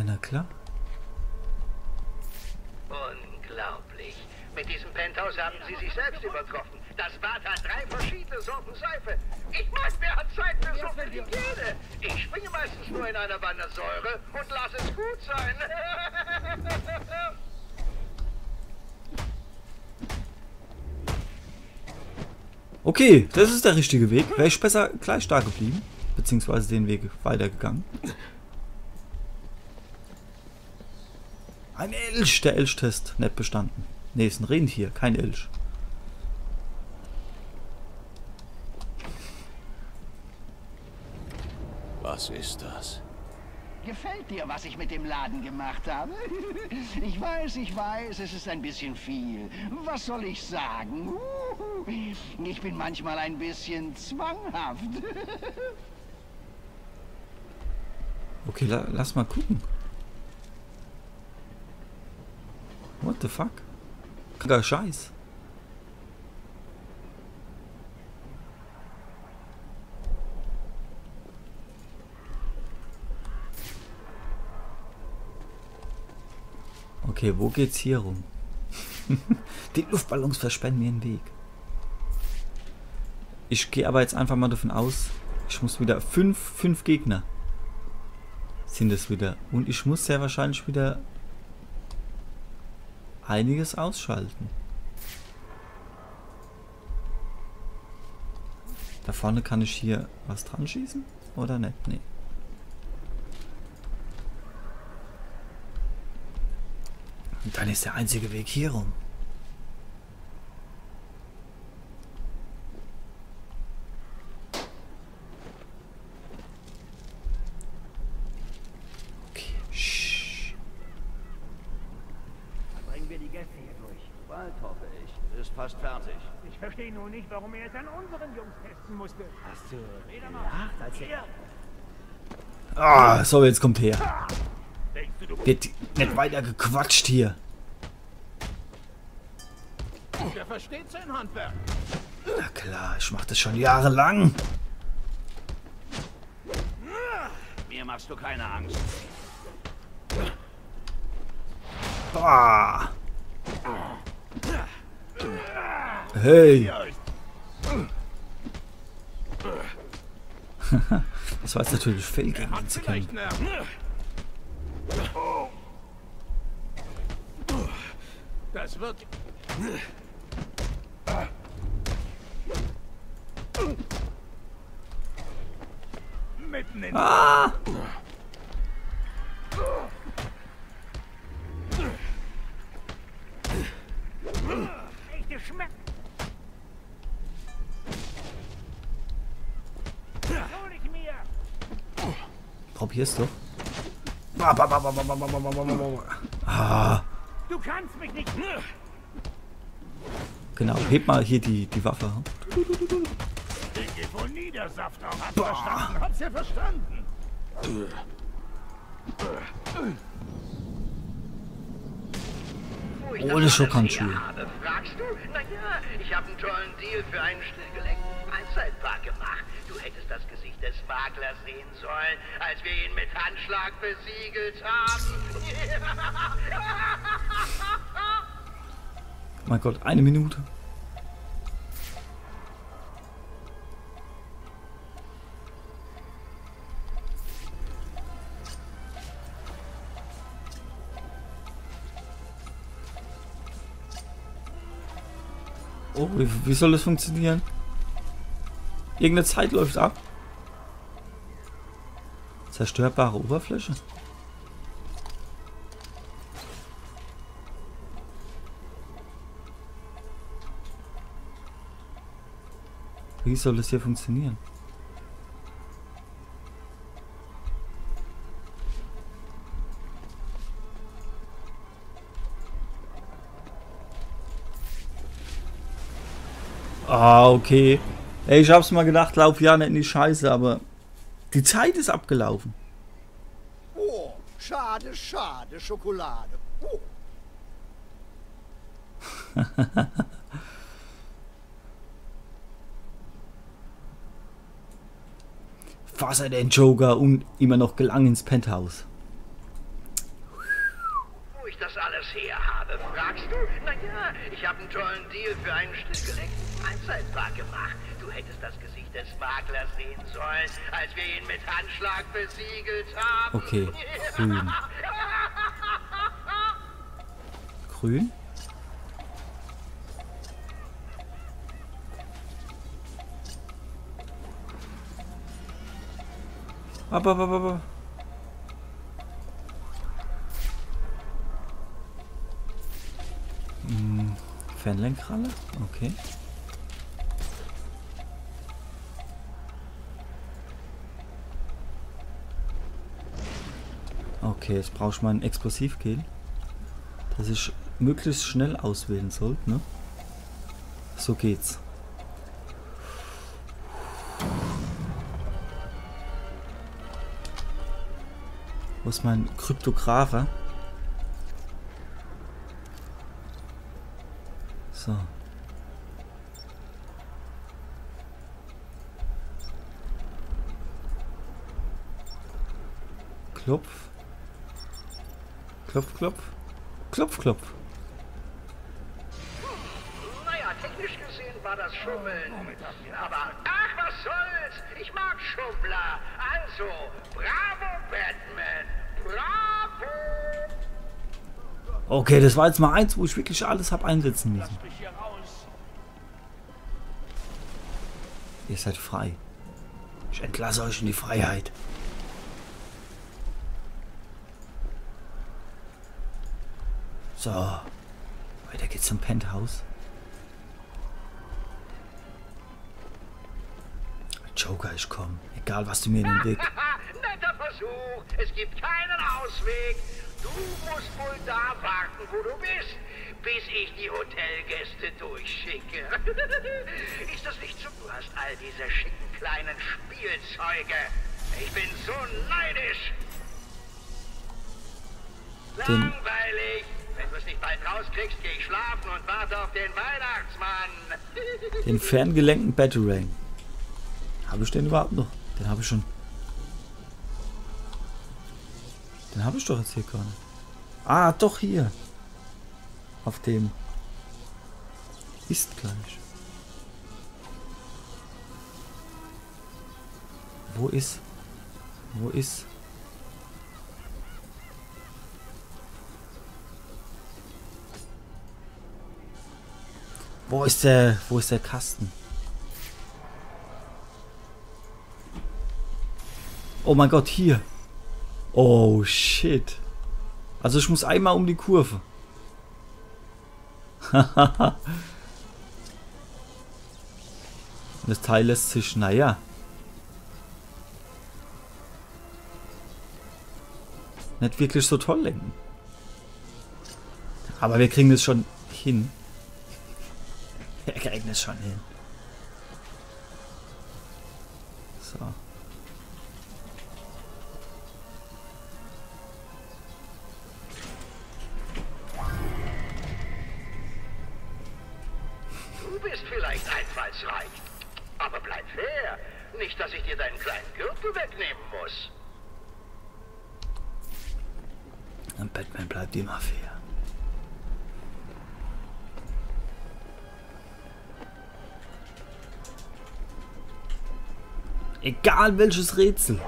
Ja, na klar. Unglaublich. Mit diesem Penthouse haben sie sich selbst übertroffen. Das Bad hat 3 verschiedene Sorten Seife. Ich meine, wer hat Zeit für so viel Hygiene? Ich springe meistens nur in einer Wanne Säure und lasse es gut sein. Okay, das ist der richtige Weg. Wäre ich besser gleich da geblieben, beziehungsweise den Weg weitergegangen. Ein Elch, der Elchtest, nicht bestanden. Ne, ist ein Rentier, kein Elch. Was ist das? Gefällt dir, was ich mit dem Laden gemacht habe? Ich weiß, es ist ein bisschen viel. Was soll ich sagen? Ich bin manchmal ein bisschen zwanghaft. Okay, lass mal gucken. What the fuck? Kranker Scheiß. Okay, wo geht's hier rum? Die Luftballons versperren mir den Weg. Ich gehe aber jetzt einfach mal davon aus, ich muss wieder fünf Gegner sind es wieder. Und ich muss sehr wahrscheinlich wieder einiges ausschalten. Da vorne kann ich hier was dran schießen? Oder nicht? Nee. Und dann ist der einzige Weg hier rum. Okay, shh. Bringen wir die Gäste hier durch. Bald, hoffe ich. Ist fast fertig. Ich verstehe nur nicht, warum er es an unseren Jungs testen musste. Hast du gedacht, als er... Ah, so, jetzt kommt her. Wird nicht weiter gequatscht hier. Der versteht sein Handwerk. Na klar, ich mach das schon jahrelang. Mir machst du keine Angst. Ah. Hey. Das war jetzt natürlich fake, gegen ihn zu kämpfen. Das wird... Mitten in... Ah! Echte Schmerz! Hol ich mir! Probier's doch. Ah. Du kannst mich nicht. Genau, heb mal hier die Waffe. Ich geh wohl nieder, Saft auch. Hab's ja verstanden. Ohne Schockhandschuhe. Fragst du? Na ja, ich habe einen tollen Deal für einen stillgelegten Freizeitpark gemacht. Du hättest das Gesicht des Maklers sehen sollen, als wir ihn mit Handschlag besiegelt haben. Mein Gott, 1 Minute. Oh, wie soll das funktionieren? Irgendeine Zeit läuft ab. Zerstörbare Oberfläche. Wie soll das hier funktionieren? Ah, okay. Ey, ich hab's mal gedacht, lauf ja nicht in die Scheiße, aber die Zeit ist abgelaufen. Oh, schade, schade, Schokolade. Oh. Fass er den Joker und immer noch gelang ins Penthouse. Na ja, ich habe einen tollen Deal für einen stillgelegten Freizeitpark gemacht. Du hättest das Gesicht des Maklers sehen sollen, als wir ihn mit Handschlag besiegelt haben. Okay, grün. Grün? Aber. Fernlenkralle? Okay. Okay, jetzt brauche ich mal ein Explosivgel, dass ich möglichst schnell auswählen sollte, ne? So geht's. Wo ist mein Kryptographer? So. Klopf. Klopf, klopf. Klopf, klopf. Naja, technisch gesehen war das Schummeln. Aber ach, was soll's? Ich mag Schummler. Also, bravo, Batman. Bravo. Okay, das war jetzt mal eins, wo ich wirklich alles habe einsetzen müssen. Ihr seid frei. Ich entlasse euch in die Freiheit. So. Weiter geht's zum Penthouse. Joker, ich komme. Egal, was du mir in den Weg... Netter Versuch. Es gibt keinen Ausweg. Du musst wohl da warten, wo du bist, bis ich die Hotelgäste durchschicke. Ist das nicht so? Du hast all diese schicken kleinen Spielzeuge. Ich bin so neidisch. Langweilig. Wenn du es nicht bald rauskriegst, gehe ich schlafen und warte auf den Weihnachtsmann. Den ferngelenkten Batarang. Habe ich den überhaupt noch? Den habe ich schon. Den habe ich doch jetzt hier gar nicht. Ah, doch hier. Auf dem ist gleich. Wo ist? Wo ist? Wo ist der Kasten? Oh mein Gott, hier. Oh, shit. Also ich muss einmal um die Kurve. Hahaha. Das Teil lässt sich, naja. Nicht wirklich so toll lenken. Aber wir kriegen das schon hin. Wir kriegen das schon hin. So. Aber bleib fair. Nicht, dass ich dir deinen kleinen Gürtel wegnehmen muss. Und Batman bleibt immer fair. Egal welches Rätsel.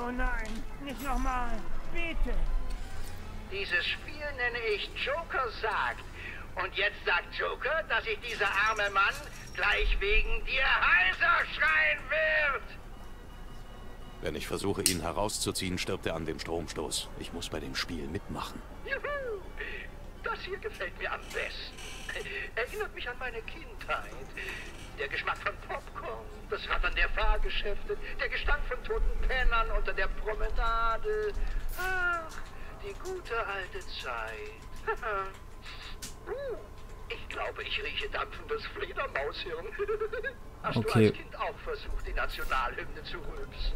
Oh nein, nicht nochmal. Bitte. Dieses Spiel nenne ich Joker sagt. Und jetzt sagt Joker, dass ich dieser arme Mann gleich wegen dir heiser schreien wird. Wenn ich versuche, ihn herauszuziehen, stirbt er an dem Stromstoß. Ich muss bei dem Spiel mitmachen. Juhu! Das hier gefällt mir am besten. Erinnert mich an meine Kindheit. Der Geschmack von Popcorn, das Rattern der Fahrgeschäfte, der Gestank von toten Pennern unter der Promenade. Ach, die gute alte Zeit. Ich glaube, ich rieche dampfendes Fledermaushirn. Hast okay. Du als Kind auch versucht, die Nationalhymne zu rülpsen?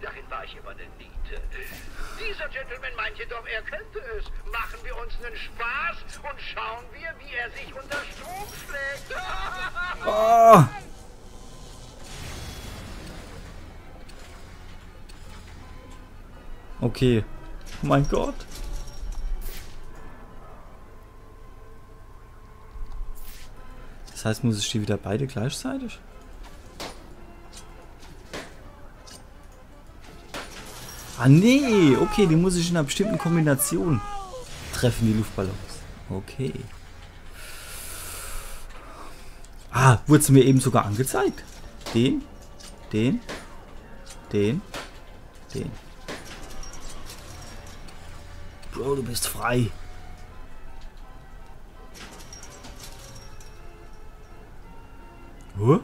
Darin war ich immer eine Niete. Dieser Gentleman meinte doch, er könnte es. Machen wir uns einen Spaß und schauen wir, wie er sich unter Strom schlägt. Oh. Okay. Oh mein Gott. heißt, muss ich die wieder beide gleichzeitig? Ah nee, okay, die muss ich in einer bestimmten Kombination treffen, die Luftballons. Okay. Ah, wurde es mir eben sogar angezeigt. Den, den, den, den. Bro, du bist frei. Huh?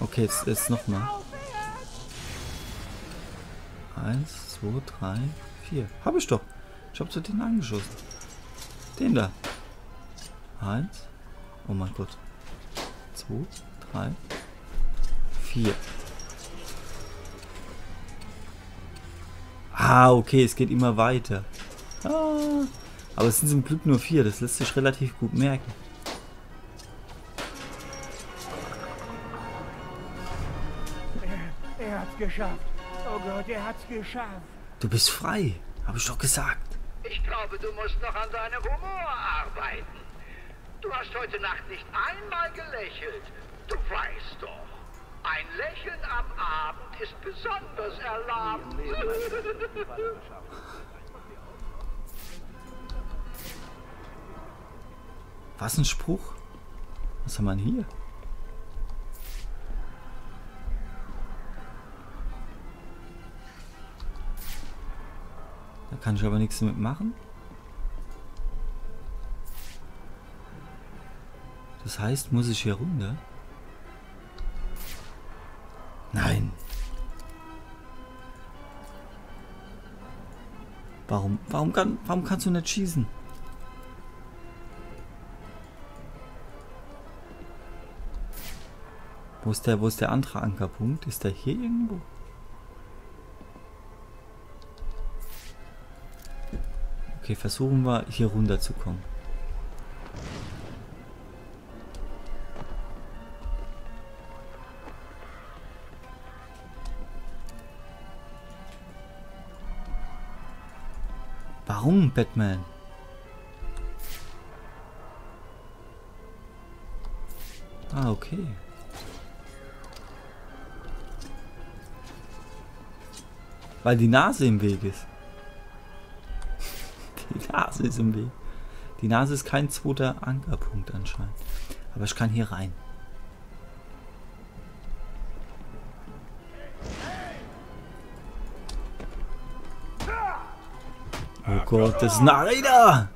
Okay, jetzt nochmal. 1, 2, 3, 4. Hab ich doch. Ich hab zu denen angeschossen. Den da. 1. Oh mein Gott. 2, 3, 4. Ah, okay, es geht immer weiter. Ah. Aber es sind zum Glück nur 4, das lässt sich relativ gut merken. Er hat's geschafft. Oh Gott, er hat's geschafft. Du bist frei, habe ich doch gesagt. Ich glaube, du musst noch an deinem Humor arbeiten. Du hast heute Nacht nicht einmal gelächelt. Du weißt doch, ein Lächeln am Abend ist besonders erlaubt. Was ein Spruch? Was haben wir denn hier? Da kann ich aber nichts damit machen. Das heißt, muss ich hier runter? Nein. Warum kannst du nicht schießen? Wo ist der andere Ankerpunkt? Ist der hier irgendwo? Okay, versuchen wir hier runter zu kommen. Warum, Batman? Ah, okay. Weil die Nase im Weg ist. Die Nase ist im Weg. Die Nase ist kein zweiter Ankerpunkt anscheinend. Aber ich kann hier rein. Oh Gott, das ist ein Arena!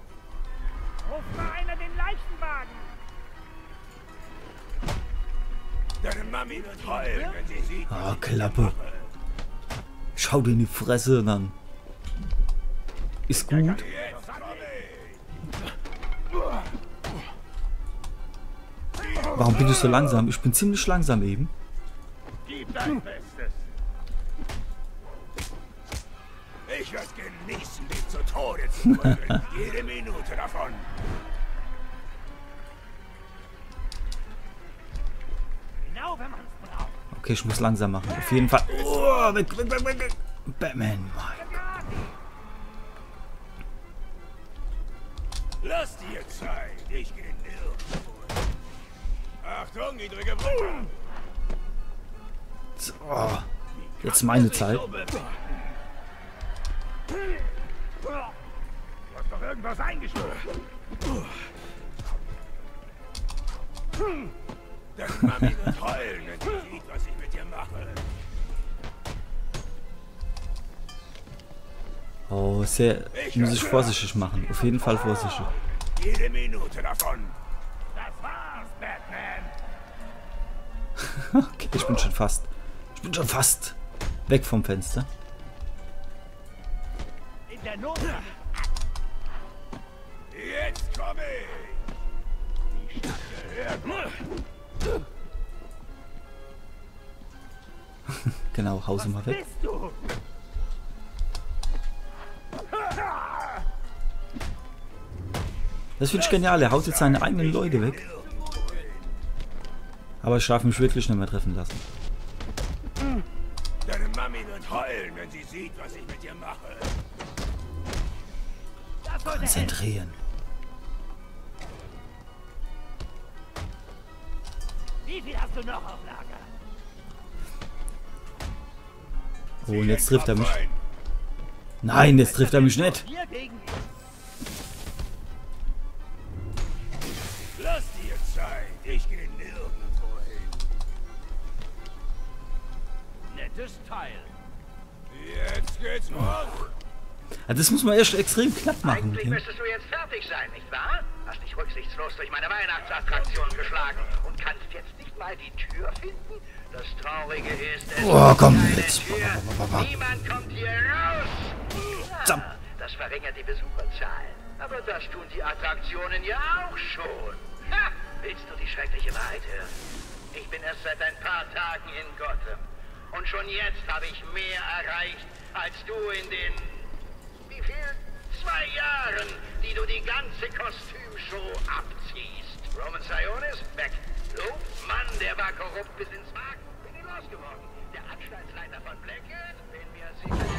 Ruf mal einer den Leichenwagen! Deine Mami wird heulen, wenn sie sieht. Ah, Klappe. Schau dir in die Fresse, dann ist gut. Warum bin ich so langsam? Ich bin ziemlich langsam eben. Gib dein Bestes. Ich werde genießen, dich zu Tode zu prügeln. Jede Minute davon. Genau, wenn man es braucht. Okay, ich muss langsam machen. Auf jeden Fall. Oh, weg. Batman, Mike. Lass dir Zeit. Ich geh nirgendwo. Achtung, niedrige Brücke. So. Jetzt meine Zeit. Du hast doch irgendwas eingeschlagen. Der Mami wird heulen, wenn sie sieht, was ich mit dir mache. Oh, muss ich vorsichtig machen. Auf jeden Fall vorsichtig. Jede Minute davon. Das war's, Batman. Okay, ich bin schon fast. Weg vom Fenster. In der Not. Jetzt komme ich. Die Stadt gehört mir. Genau, haus immer weg. Das finde ich genial, er haut jetzt seine eigenen Leute weg. Aber ich darf mich wirklich nicht mehr treffen lassen. Deine Mami wird heulen, wenn sie sieht, was ich mit dir mache. Konzentrieren. Wie viel hast du noch auf Lager? Oh, und jetzt trifft er mich. Nein, jetzt trifft er mich nicht. Lass dir Zeit, ich gehe nirgendwo hin. Nettes Teil. Jetzt geht's los. Also das muss man erst extrem knapp machen. Eigentlich müsstest du jetzt fertig sein, nicht wahr? Hast dich rücksichtslos durch meine Weihnachtsattraktion geschlagen und kannst jetzt nicht mal die Tür finden? Das Traurige ist, es ist keine Tür. Niemand kommt hier raus. Ja, das verringert die Besucherzahl. Aber das tun die Attraktionen ja auch schon. Ha! Willst du die schreckliche Wahrheit hören? Ich bin erst seit ein paar Tagen in Gotham. Und schon jetzt habe ich mehr erreicht, als du in den... 2 Jahren, die du die ganze Kostümshow abziehst. Roman Sionis weg. Mann, der war korrupt bis ins Mark. Bin ich losgeworden. Der Abschnittsleiter von Blackgate, den mir sicher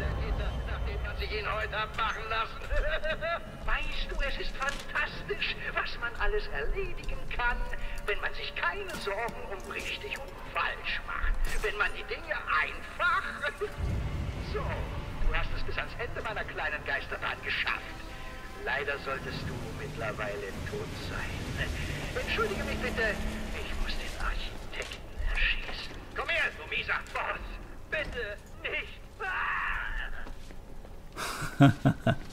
der Gitter, nachdem man sich ihn heute hat machen lassen. Weißt du, es ist fantastisch, was man alles erledigen kann, wenn man sich keine Sorgen um richtig und falsch macht. Wenn man die Dinge einfach... so... Du hast es bis ans Ende meiner kleinen Geisterbahn geschafft. Leider solltest du mittlerweile tot sein. Entschuldige mich bitte, ich muss den Architekten erschießen. Komm her, du mieser Boss! Bitte nicht!